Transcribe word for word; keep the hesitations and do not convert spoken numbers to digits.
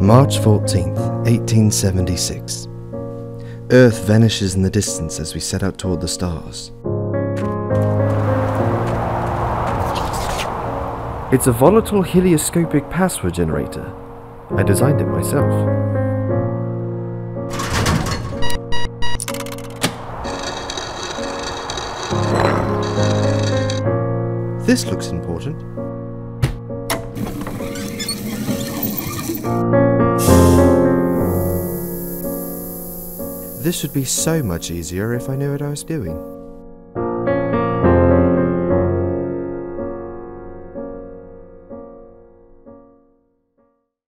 March fourteenth, eighteen seventy-six. Earth vanishes in the distance as we set out toward the stars. It's a volatile helioscopic password generator. I designed it myself. This looks important. This should be so much easier if I knew what I was doing.